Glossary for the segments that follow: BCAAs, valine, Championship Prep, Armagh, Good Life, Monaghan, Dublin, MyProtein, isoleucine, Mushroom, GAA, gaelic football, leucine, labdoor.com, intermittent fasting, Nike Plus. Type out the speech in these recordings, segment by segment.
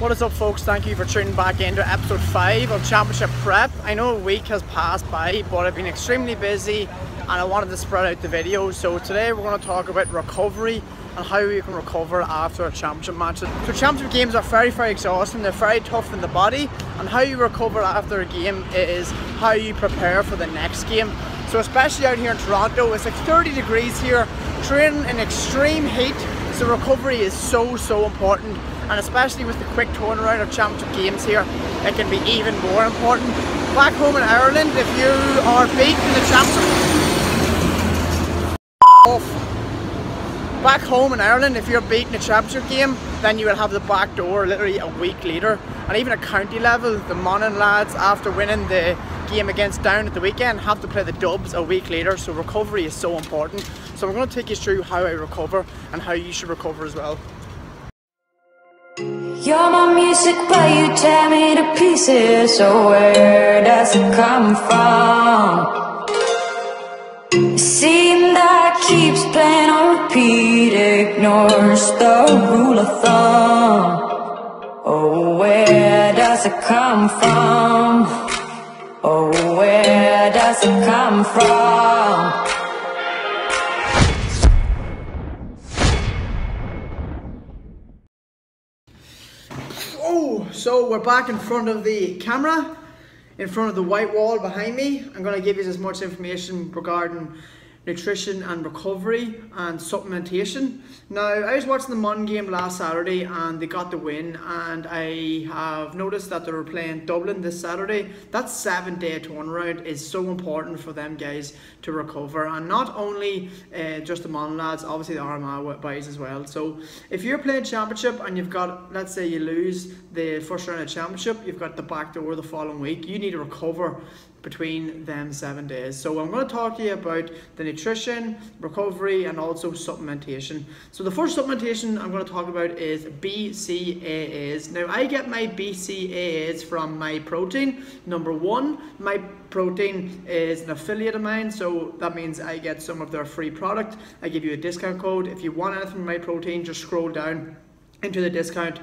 What is up, folks? Thank you for tuning back into episode 5 of Championship Prep. I know a week has passed by, but I've been extremely busy and I wanted to spread out the video. So today we're going to talk about recovery and how you can recover after a championship match. So championship games are very, very exhausting. They're very tough on the body, and how you recover after a game is how you prepare for the next game. So especially out here in Toronto, it's like 30 degrees here, training in extreme heat. So recovery is so important. And especially with the quick turnaround of championship games here, it can be even more important. Back home in Ireland, if you are beaten in the championship game, then you will have the back door literally a week later. And even at county level, the Monaghan lads, after winning the game against Down at the weekend, have to play the Dubs a week later. So recovery is so important. So we're going to take you through how I recover and how you should recover as well. You're my music, but you tear me to pieces. So where does it come from? Scene that keeps playing on repeat ignores the rule of thumb. Oh, where does it come from? Oh, where does it come from? So we're back in front of the camera, in front of the white wall behind me. I'm going to give you as much information regarding nutrition and recovery and supplementation. Now, I was watching the Monaghan game last Saturday and they got the win, and I have noticed that they were playing Dublin this Saturday. That 7-day turnaround is so important for them guys to recover, and not only just the Monaghan lads, obviously the Armagh boys as well. So if you're playing championship and you've got, let's say you lose the first round of championship, you've got the back door the following week, you need to recover between them 7 days. So I'm going to talk to you about the nutrition, recovery, and also supplementation. So the first supplementation I'm going to talk about is BCAAs. Now, I get my BCAAs from MyProtein. Number one, MyProtein is an affiliate of mine, so that means I get some of their free product. I give you a discount code. If you want anything from MyProtein, just scroll down into the discount,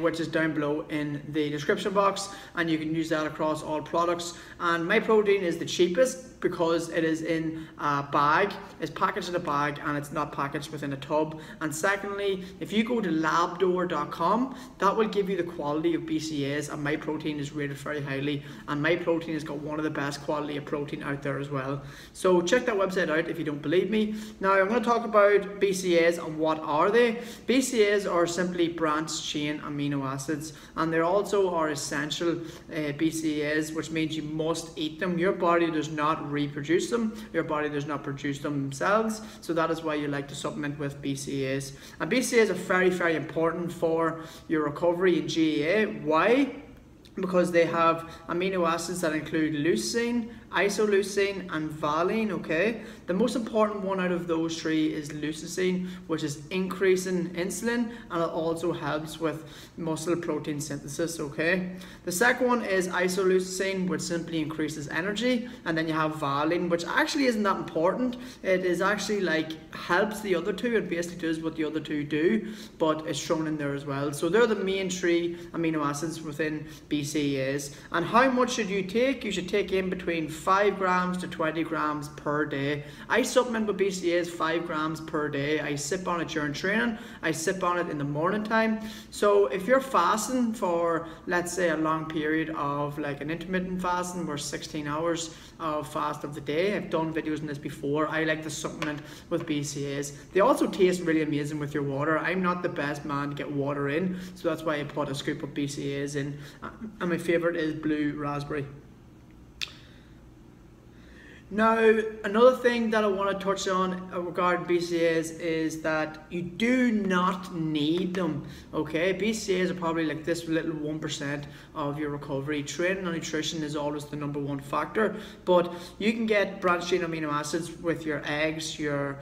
which is down below in the description box, and you can use that across all products. And MyProtein is the cheapest because it is in a bag, it's packaged in a bag, and it's not packaged within a tub. And secondly, if you go to labdoor.com, that will give you the quality of BCAAs, and MyProtein is rated very highly, and MyProtein has got one of the best quality of protein out there as well. So check that website out if you don't believe me. Now I'm going to talk about BCAAs and what are they. BCAAs are simply branched chain amino acids, and there also are essential BCAAs, which means you must eat them. Your body does not reproduce them, your body does not produce them themselves, so that is why you like to supplement with BCAAs. And BCAAs are very important for your recovery in GAA. Why? Because they have amino acids that include leucine, isoleucine, and valine. Okay, the most important one out of those three is leucine, which is increasing insulin, and it also helps with muscle protein synthesis. Okay, the second one is isoleucine, which simply increases energy, and then you have valine, which actually isn't that important. It is actually like helps the other two. It basically does what the other two do, but it's shown in there as well. So they're the main three amino acids within BCAAs. And how much should you take? You should take in between 5 grams to 20 grams per day. I supplement with BCAAs 5 grams per day. I sip on it during training, I sip on it in the morning time. So if you're fasting for, let's say, a long period of like an intermittent fasting where 16 hours of fast of the day, I've done videos on this before, I like to supplement with BCAAs. They also taste really amazing with your water. I'm not the best man to get water in, so that's why I put a scoop of BCAAs in. And my favorite is blue raspberry. Now, another thing that I want to touch on regarding BCAAs is that you do not need them. Okay, BCAAs are probably like this little 1% of your recovery. Training and nutrition is always the number one factor, but you can get branched chain amino acids with your eggs, your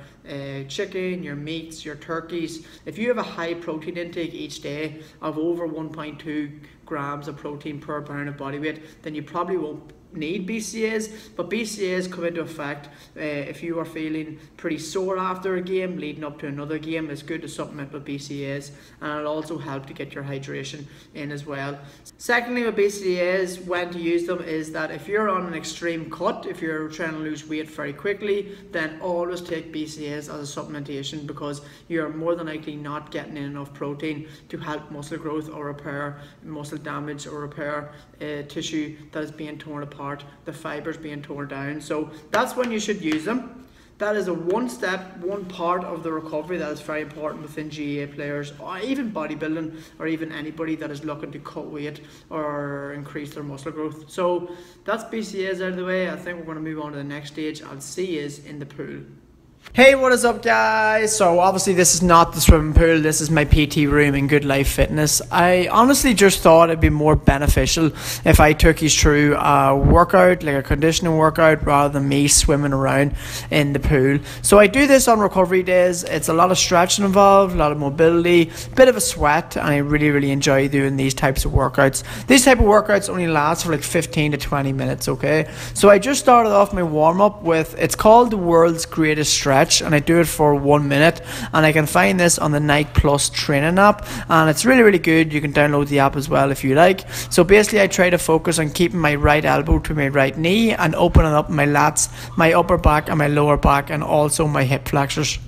chicken, your meats, your turkeys. If you have a high protein intake each day of over 1.2 grams of protein per pound of body weight, then you probably won't need BCAAs, but BCAAs come into effect if you are feeling pretty sore after a game leading up to another game. It's good to supplement with BCAAs, and it'll also help to get your hydration in as well. Secondly, with BCAAs, when to use them is that if you're on an extreme cut, if you're trying to lose weight very quickly, then always take BCAAs as a supplementation, because you're more than likely not getting in enough protein to help muscle growth or repair muscle damage or repair tissue that is being torn apart, the fibers being torn down. So that's when you should use them. That is a one step, one part of the recovery that is very important within GAA players, or even bodybuilding, or even anybody that is looking to cut weight or increase their muscle growth. So that's BCAAs out of the way. I think we're going to move on to the next stage, and C is in the pool. Hey, what is up, guys? So obviously this is not the swimming pool, this is my PT room in Good Life Fitness. I honestly just thought it'd be more beneficial if I took you through a workout, like a conditioning workout, rather than me swimming around in the pool. So I do this on recovery days. It's a lot of stretching involved, a lot of mobility, a bit of a sweat, and I really enjoy doing these types of workouts. These type of workouts only last for like 15 to 20 minutes, okay? So I just started off my warm-up with, it's called the world's greatest stretch, and I do it for 1 minute, and I can find this on the Nike Plus training app, and it's really good. You can download the app as well if you like. So basically I try to focus on keeping my right elbow to my right knee and opening up my lats, my upper back and my lower back, and also my hip flexors.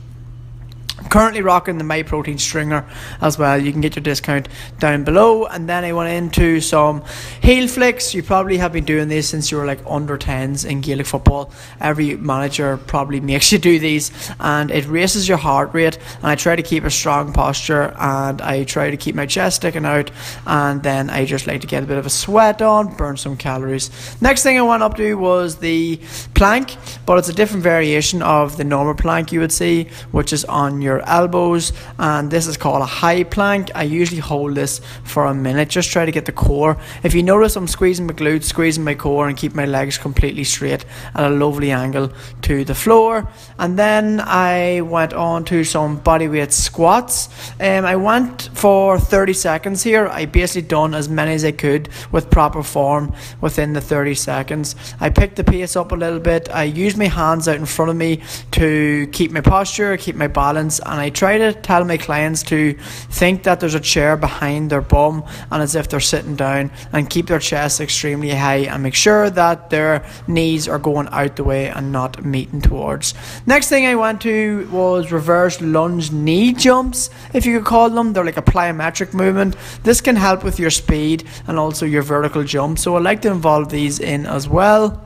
Currently rocking the MyProtein stringer as well. You can get your discount down below. And then I went into some heel flicks. You probably have been doing these since you were like under 10s in Gaelic football. Every manager probably makes you do these, and it raises your heart rate. And I try to keep a strong posture, and I try to keep my chest sticking out, and then I just like to get a bit of a sweat on, burn some calories. Next thing I went up to was the plank, but it's a different variation of the normal plank you would see, which is on your elbows, and this is called a high plank. I usually hold this for a minute, just try to get the core. If you notice, I'm squeezing my glutes, squeezing my core, and keep my legs completely straight at a lovely angle to the floor. And then I went on to some bodyweight squats, and I went for 30 seconds here. I basically done as many as I could with proper form within the 30 seconds. I picked the pace up a little bit. I used my hands out in front of me to keep my posture, keep my balance, and I try to tell my clients to think that there's a chair behind their bum and as if they're sitting down, and keep their chest extremely high, and make sure that their knees are going out the way and not meeting towards. Next thing I went to was reverse lunge knee jumps, if you could call them. They're like a plyometric movement. This can help with your speed and also your vertical jump, so I like to involve these in as well.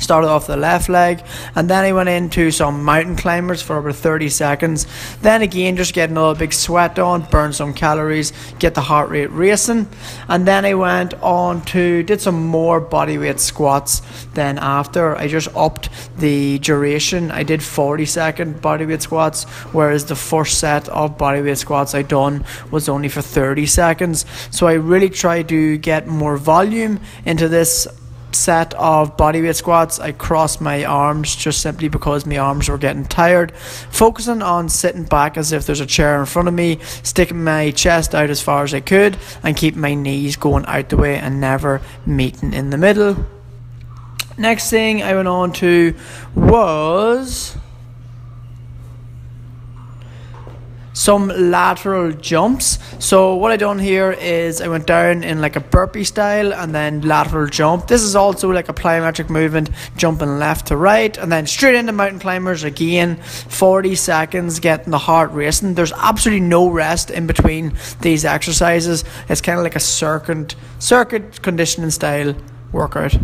Started off the left leg, and then I went into some mountain climbers for over 30 seconds. Then again, just get another big sweat on, burn some calories, get the heart rate racing. And then I went on to did some more bodyweight squats. Then after, I just upped the duration. I did 40-second bodyweight squats, whereas the first set of bodyweight squats I done was only for 30 seconds. So I really tried to get more volume into this set of bodyweight squats. I crossed my arms just simply because my arms were getting tired, focusing on sitting back as if there's a chair in front of me, sticking my chest out as far as I could, and keep my knees going out the way and never meeting in the middle. Next thing I went on to was some lateral jumps. So what I done here is I went down in like a burpee style and then lateral jump. This is also like a plyometric movement, jumping left to right, and then straight into mountain climbers again, 40 seconds, getting the heart racing. There's absolutely no rest in between these exercises. It's kind of like a circuit conditioning style workout.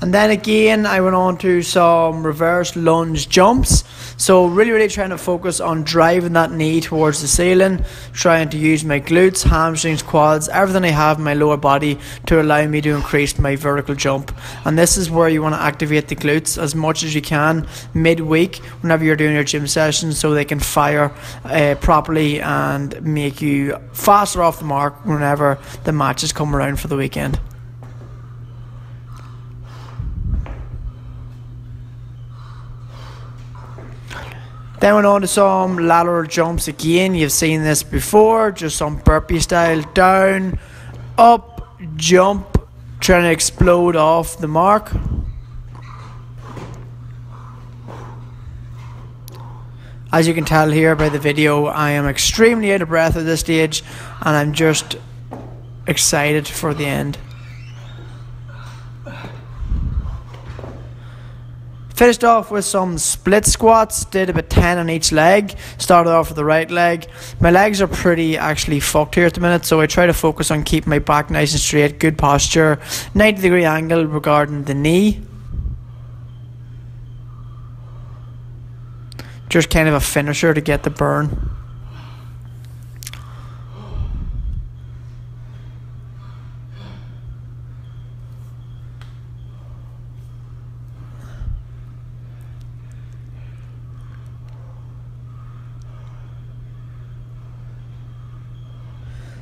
And then again, I went on to some reverse lunge jumps. So really trying to focus on driving that knee towards the ceiling, trying to use my glutes, hamstrings, quads, everything I have in my lower body to allow me to increase my vertical jump. And this is where you want to activate the glutes as much as you can midweek whenever you're doing your gym sessions, so they can fire properly and make you faster off the mark whenever the matches come around for the weekend. Then went on to some lateral jumps again. You've seen this before, just some burpee style, down, up, jump, trying to explode off the mark. As you can tell here by the video, I am extremely out of breath at this stage, and I'm just excited for the end. Finished off with some split squats, did about 10 on each leg. Started off with the right leg. My legs are pretty actually fucked here at the minute, so I try to focus on keeping my back nice and straight, good posture, 90 degree angle regarding the knee. Just kind of a finisher to get the burn.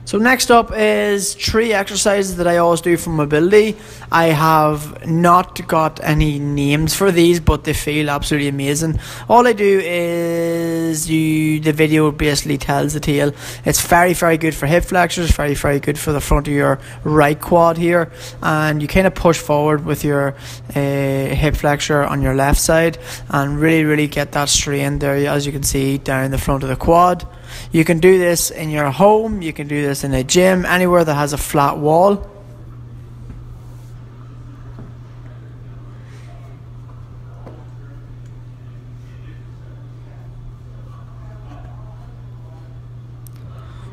So next up is three exercises that I always do for mobility. I have not got any names for these, but they feel absolutely amazing. All I do is the video basically tells the tale. It's very good for hip flexors, very good for the front of your right quad here. And you kind of push forward with your hip flexor on your left side and really get that strain there, as you can see, down the front of the quad. You can do this in your home, you can do this in a gym, anywhere that has a flat wall.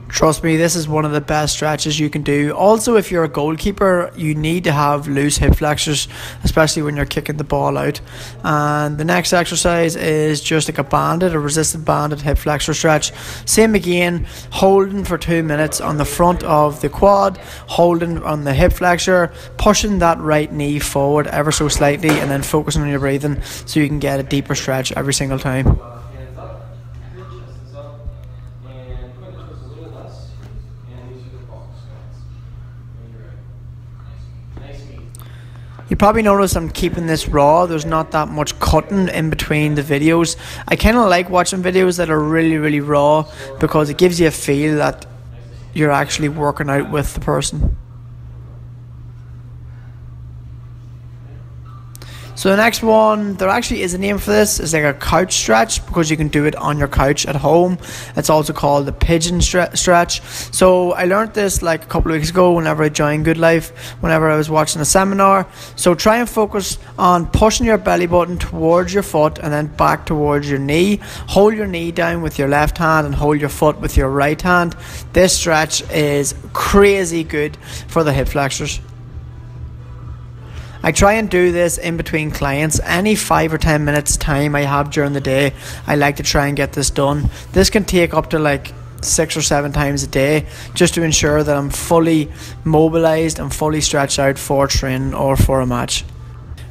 Trust me, this is one of the best stretches you can do. Also, if you're a goalkeeper, you need to have loose hip flexors, especially when you're kicking the ball out. And the next exercise is just like a banded, a resisted banded hip flexor stretch. Same again, holding for 2 minutes on the front of the quad, holding on the hip flexor, pushing that right knee forward ever so slightly, and then focusing on your breathing so you can get a deeper stretch every single time. You probably notice I'm keeping this raw. There's not that much cutting in between the videos. I kind of like watching videos that are really raw, because it gives you a feel that you're actually working out with the person. So the next one, there actually is a name for this. It's like a couch stretch, because you can do it on your couch at home. It's also called the pigeon stretch. So I learned this like a couple of weeks ago whenever I joined Good Life, whenever I was watching a seminar. So try and focus on pushing your belly button towards your foot and then back towards your knee. Hold your knee down with your left hand and hold your foot with your right hand. This stretch is crazy good for the hip flexors. I try and do this in between clients. Any 5 or 10 minutes time I have during the day, I like to try and get this done. This can take up to like 6 or 7 times a day, just to ensure that I'm fully mobilized and fully stretched out for training or for a match.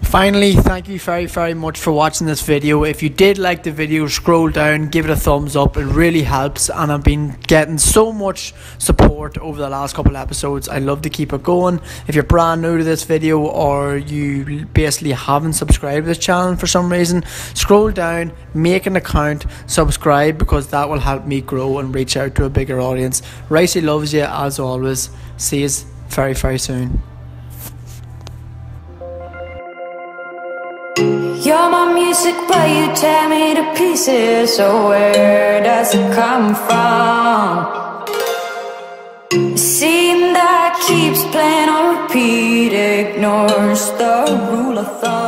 Finally, thank you very much for watching this video. If you did like the video, scroll down, give it a thumbs up. It really helps, and I've been getting so much support over the last couple of episodes. I love to keep it going. If you're brand new to this video, or you basically haven't subscribed to this channel for some reason, scroll down, make an account, subscribe, because that will help me grow and reach out to a bigger audience. Ricey loves you as always. See you very soon. You're my music, but you tear me to pieces. So where does it come from? The scene that keeps playing on repeat ignores the rule of thumb.